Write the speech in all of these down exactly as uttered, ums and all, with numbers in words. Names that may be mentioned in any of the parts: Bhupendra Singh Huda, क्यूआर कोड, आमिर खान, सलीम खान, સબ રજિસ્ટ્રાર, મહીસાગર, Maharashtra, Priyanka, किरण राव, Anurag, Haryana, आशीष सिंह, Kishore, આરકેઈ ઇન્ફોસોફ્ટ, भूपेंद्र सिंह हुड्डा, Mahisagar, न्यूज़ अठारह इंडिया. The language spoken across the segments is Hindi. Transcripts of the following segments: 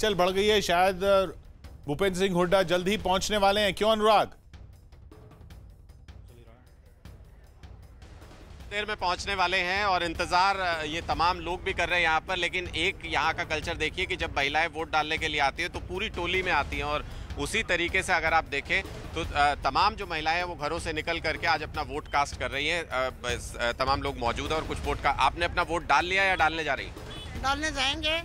हलचल बढ़ गई है, शायद भूपेंद्र सिंह हुड्डा जल्द ही पहुंचने वाले हैं, क्यों अनुराग? देर में पहुंचने वाले हैं और इंतजार ये तमाम लोग भी कर रहे हैं यहाँ पर। लेकिन एक यहाँ का कल्चर देखिए कि जब महिलाएं वोट डालने के लिए आती है तो पूरी टोली में आती हैं, और उसी तरीके से अगर आप देखें तो तमाम जो महिलाएं हैं वो घरों से निकल करके आज अपना वोट कास्ट कर रही हैं। तमाम लोग मौजूद हैं और कुछ वोट का आपने अपना वोट डाल लिया या डालने जा रही है? डालने जाएंगे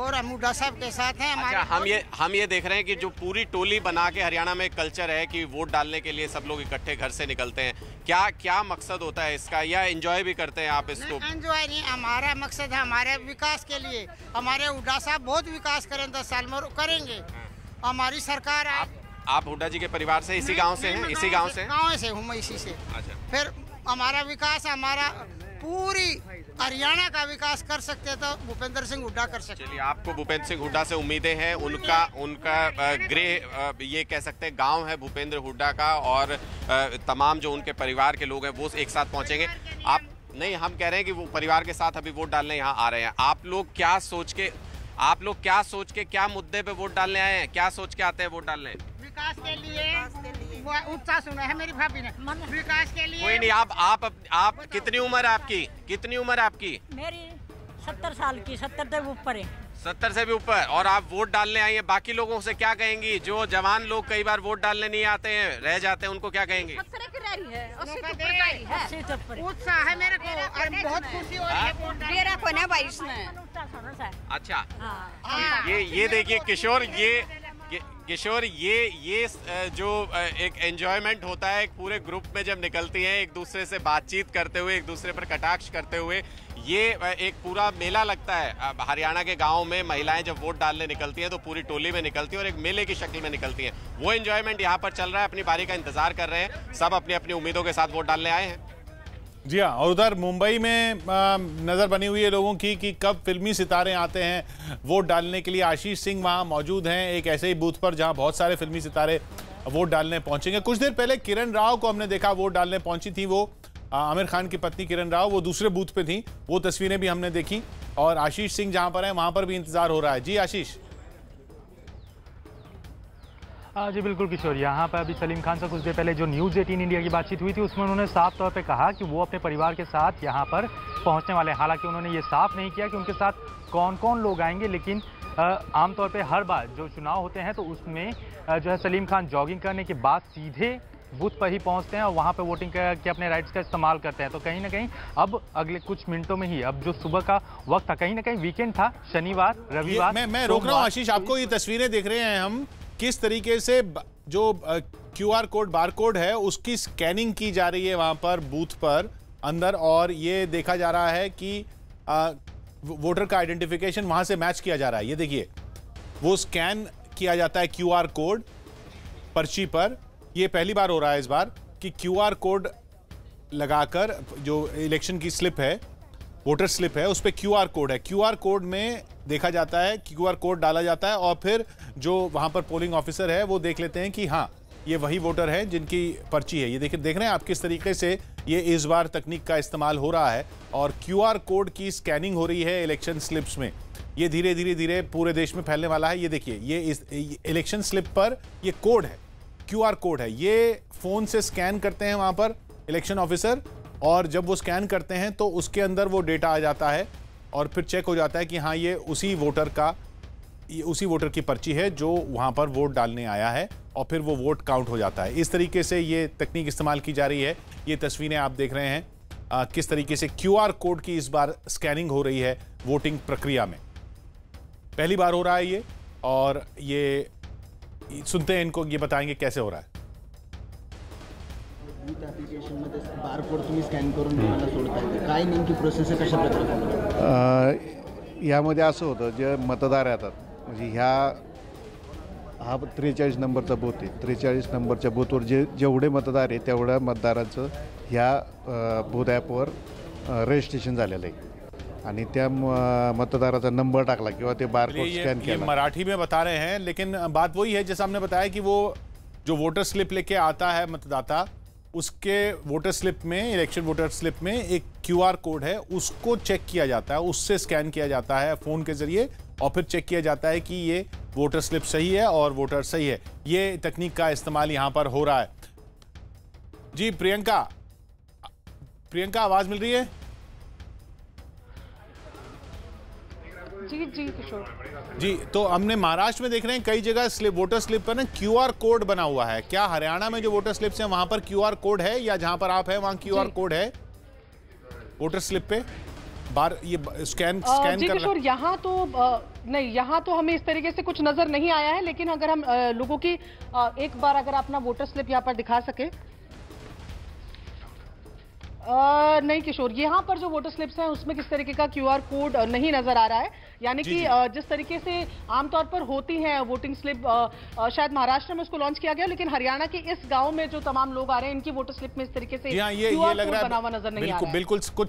और हम हुड्डा साहब के साथ हैं। अच्छा, हम ये हम ये देख रहे हैं कि जो पूरी टोली बना के हरियाणा में कल्चर है कि वोट डालने के लिए सब लोग इकट्ठे घर से निकलते हैं, क्या क्या मकसद होता है इसका या एंजॉय भी करते हैं आप इसको? एंजॉय नहीं, हमारा मकसद है हमारे विकास के लिए, हमारे हुड्डा साहब बहुत विकास करें, दस साल में करेंगे हमारी सरकार। आप आप हुड्डा जी के परिवार से, इसी गाँव से है? इसी गाँव से गाँव से हूँ मैं, इसी से। अच्छा, फिर हमारा विकास, हमारा पूरी हरियाणा का विकास कर सकते तो भूपेंद्र सिंह हुड्डा कर सकते। चलिए, आपको भूपेंद्र सिंह हुड्डा से उम्मीदें हैं, उनका उनका गृह ये कह सकते हैं गांव है भूपेंद्र हुड्डा का, और तमाम जो उनके परिवार के लोग हैं वो एक साथ पहुंचेंगे। आप नहीं, हम कह रहे हैं कि वो परिवार के साथ अभी वोट डालने यहाँ आ रहे हैं। आप लोग क्या सोच के आप लोग क्या सोच के क्या मुद्दे पे वोट डालने आए हैं, क्या सोच के आते हैं वोट डालने? विकास के लिए, वो उत्साह सुना है मेरी भाभी ने, विकास के लिए। कोई नहीं, आप आप आप, आप कितनी उम्र है आपकी? कितनी उम्र है आपकी? मेरी सत्तर साल की, सत्तर से ऊपर है। सत्तर से भी ऊपर, और आप वोट डालने आई हैं, बाकी लोगों से क्या कहेंगी? जो जवान लोग कई बार वोट डालने नहीं आते हैं, रह जाते हैं, उनको क्या कहेंगी? उत्साह है मेरे को और बहुत खुशी हो रही है वोट डालने को ना भाई इसमें। अच्छा, ये ये देखिए किशोर, ये किशोर ये ये जो एक एंजॉयमेंट होता है पूरे ग्रुप में, जब निकलती हैं एक दूसरे से बातचीत करते हुए, एक दूसरे पर कटाक्ष करते हुए, ये एक पूरा मेला लगता है। हरियाणा के गांव में महिलाएं जब वोट डालने निकलती हैं तो पूरी टोली में निकलती हैं और एक मेले की शक्ल में निकलती हैं। वो एंजॉयमेंट यहाँ पर चल रहा है, अपनी बारी का इंतजार कर रहे हैं, सब अपनी अपनी उम्मीदों के साथ वोट डालने आए हैं। जी हाँ, और उधर मुंबई में नज़र बनी हुई है लोगों की कि कब फिल्मी सितारे आते हैं वोट डालने के लिए। आशीष सिंह वहाँ मौजूद हैं एक ऐसे ही बूथ पर जहाँ बहुत सारे फिल्मी सितारे वोट डालने पहुँचेंगे। कुछ देर पहले किरण राव को हमने देखा वोट डालने पहुँची थी, वो आमिर खान की पत्नी किरण राव, वो दूसरे बूथ पे थी, वो तस्वीरें भी हमने देखी। और आशीष सिंह जहां पर है वहां पर भी इंतजार हो रहा है। जी आशीष। जी बिल्कुल किशोर, यहाँ पर अभी सलीम खान से कुछ देर पहले जो न्यूज़ अठारह इंडिया की बातचीत हुई थी उसमें उन्होंने साफ तौर पे कहा कि वो अपने परिवार के साथ यहाँ पर पहुँचने वाले हैं। हालांकि उन्होंने ये साफ नहीं किया कि उनके साथ कौन कौन लोग आएंगे, लेकिन आमतौर पर हर बार जो चुनाव होते हैं तो उसमें जो है सलीम खान जॉगिंग करने के बाद सीधे बूथ पर ही पहुंचते हैं और वहां पर वोटिंग के अपने राइट्स का इस्तेमाल करते हैं। तो कहीं ना कहीं अब अगले कुछ मिनटों में ही, अब जो सुबह का वक्त था, कहीं ना कहीं वीकेंड था, शनिवार रविवार। मैं मैं रोक रहा हूं आशीष, आपको ये तस्वीरें देख रहे हैं हम, किस तरीके से जो क्यूआर कोड, बार कोड है, उसकी स्कैनिंग की जा रही है वहां पर बूथ पर अंदर, और ये देखा जा रहा है कि आ, वोटर का आइडेंटिफिकेशन वहां से मैच किया जा रहा है। ये देखिए, वो स्कैन किया जाता है क्यूआर कोड पर्ची पर। ये पहली बार हो रहा है इस बार कि क्यूआर कोड लगाकर, जो इलेक्शन की स्लिप है, वोटर स्लिप है, उस पर क्यूआर कोड है, क्यूआर कोड में देखा जाता है, क्यूआर कोड डाला जाता है और फिर जो वहां पर पोलिंग ऑफिसर है वो देख लेते हैं कि हाँ ये वही वोटर है जिनकी पर्ची है। ये देखिए, देख रहे हैं आप किस तरीके से ये इस बार तकनीक का इस्तेमाल हो रहा है और क्यूआर कोड की स्कैनिंग हो रही है इलेक्शन स्लिप्स में। ये धीरे धीरे धीरे पूरे देश में फैलने वाला है। ये देखिए, ये इस इलेक्शन स्लिप पर ये कोड है, क्यूआर कोड है, ये फ़ोन से स्कैन करते हैं वहाँ पर इलेक्शन ऑफिसर, और जब वो स्कैन करते हैं तो उसके अंदर वो डेटा आ जाता है और फिर चेक हो जाता है कि हाँ ये उसी वोटर का ये उसी वोटर की पर्ची है जो वहाँ पर वोट डालने आया है, और फिर वो वोट काउंट हो जाता है। इस तरीके से ये तकनीक इस्तेमाल की जा रही है। ये तस्वीरें आप देख रहे हैं आ, किस तरीके से क्यूआर कोड की इस बार स्कैनिंग हो रही है वोटिंग प्रक्रिया में, पहली बार हो रहा है ये। और ये सुनते हैं इनको, ये बताएंगे कैसे हो रहा है। यामध्ये असं होतं, जे मतदार येतात म्हणजे ह्या हा त्रेचाळीस नंबरचा बूथ आहे, त्रेचाळीस नंबरच्या बूथवर जे जेवढे मतदार आहे तेवढ्या मतदारांचं ह्या बूथ ॲपवर रजिस्ट्रेशन झालेलं आहे आणि त्या मतदाराचा नंबर टाकला किंवा ते बारकोड स्कैन किया। मराठी में बता रहे हैं, लेकिन बात वही है जैसा हमने बताया कि वो जो वोटर स्लिप लेके आता है मतदाता, उसके वोटर स्लिप में, इलेक्शन वोटर स्लिप में एक क्यूआर कोड है, उसको चेक किया जाता है, उससे स्कैन किया जाता है फ़ोन के ज़रिए और फिर चेक किया जाता है कि ये वोटर स्लिप सही है और वोटर सही है। ये तकनीक का इस्तेमाल यहाँ पर हो रहा है। जी प्रियंका, प्रियंका आवाज मिल रही है? जी जी किशोर जी, तो हमने महाराष्ट्र में देख रहे हैं कई जगह स्लिप वोटर स्लिप पर ना क्यूआर कोड बना हुआ है। क्या हरियाणा में जो वोटर स्लिप्स हैं वहां पर क्यूआर कोड है, या जहां पर आप हैं वहां क्यूआर कोड है वोटर स्लिप पे? बार ये स्कैन स्कैन जी किशोर, यहाँ तो आ, नहीं, यहाँ तो हमें इस तरीके से कुछ नजर नहीं आया है, लेकिन अगर हम आ, लोगों की आ, एक बार अगर अपना वोटर स्लिप यहाँ पर दिखा सके। आ, नहीं किशोर, यहाँ पर जो वोटर स्लिप्स हैं उसमें किस तरीके का क्यूआर कोड नहीं नजर आ रहा है। यानी कि जिस तरीके से आमतौर पर होती हैं वोटिंग स्लिप, आ, शायद महाराष्ट्र में उसको लॉन्च किया गया, लेकिन हरियाणा के इस गांव में जो तमाम लोग आ रहे हैं इनकी वोटर स्लिप में इस तरीके से क्यूआर कोड बना हुआ नजर नहीं आ रहा है। बिल्कुल कुछ